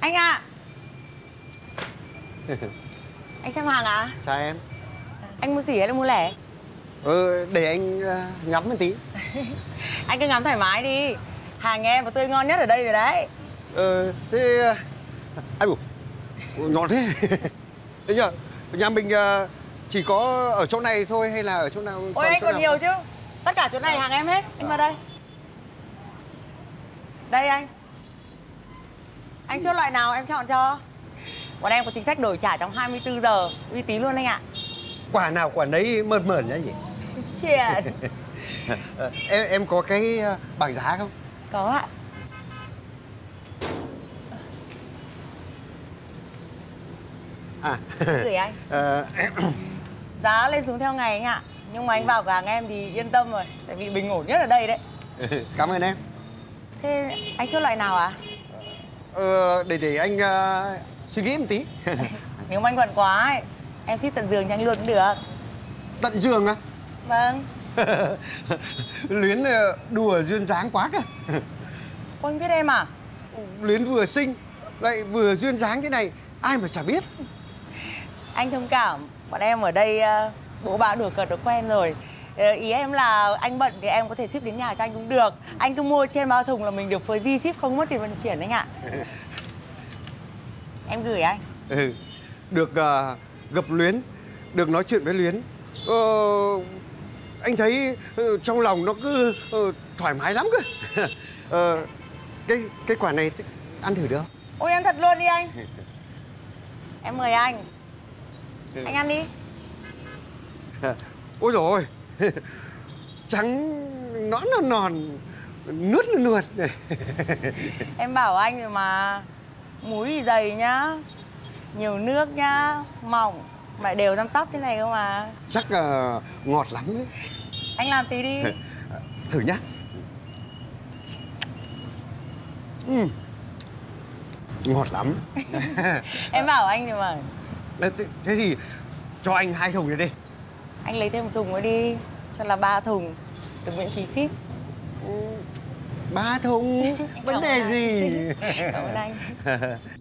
Anh ạ. Anh xem hàng ạ? À? Chào em. Anh mua sỉ hay là mua lẻ? Để anh ngắm một tí. Anh cứ ngắm thoải mái đi. Hàng em và tươi ngon nhất ở đây rồi đấy. Thế... Ai ngon thế. Thế nhờ, nhà mình chỉ có ở chỗ này thôi hay là ở chỗ nào? Ôi anh còn nhiều không? Chứ. Tất cả chỗ này hàng em hết. Anh vào đây. Đây anh. Anh chốt loại nào em chọn cho. Bọn em có chính sách đổi trả trong 24 giờ. Uy tín luôn anh ạ. Quả nào quả nấy mờn mờn nhá nhỉ? Chuyện. Em có cái bảng giá không? Có ạ. À. Gửi anh. Giá lên xuống theo ngày anh ạ. Nhưng mà anh vào cửa hàng em thì yên tâm rồi. Tại vì bình ổn nhất ở đây đấy. Cảm ơn em. Thế anh chốt loại nào ạ? Để anh suy nghĩ một tí. Nếu mà anh bận quá ấy, em ship tận giường cho anh luôn cũng được. Tận giường á? Vâng. Luyến đùa duyên dáng quá cơ. Cô anh biết em à? Luyến vừa xinh lại vừa duyên dáng thế này, ai mà chả biết. Anh thông cảm, bọn em ở đây bố bà đùa cợt được quen rồi. Ý em là anh bận thì em có thể ship đến nhà cho anh cũng được. Anh cứ mua trên bao thùng là mình được phơi di ship, không mất tiền vận chuyển anh ạ. Em gửi anh. Được gặp Luyến, được nói chuyện với Luyến, anh thấy trong lòng nó cứ thoải mái lắm cơ. Cái quả này ăn thử được không? Ôi ăn thật luôn đi anh. Em mời anh. Anh ăn đi. Ôi dồi ôi. Trắng nõn nòn, nuốt nuột. Em bảo anh rồi mà. Múi thì dày nhá, nhiều nước nhá, mỏng mà đều răm tóc thế này không à. Chắc là ngọt lắm đấy. Anh làm tí đi. Thử nhá. Ngọt lắm. Em bảo anh thì mà. Thế thì cho anh 2 thùng này đi. Anh lấy thêm 1 thùng nữa đi, cho là 3 thùng, được miễn phí ship. 3 thùng, vấn đề gì. Cảm ơn anh.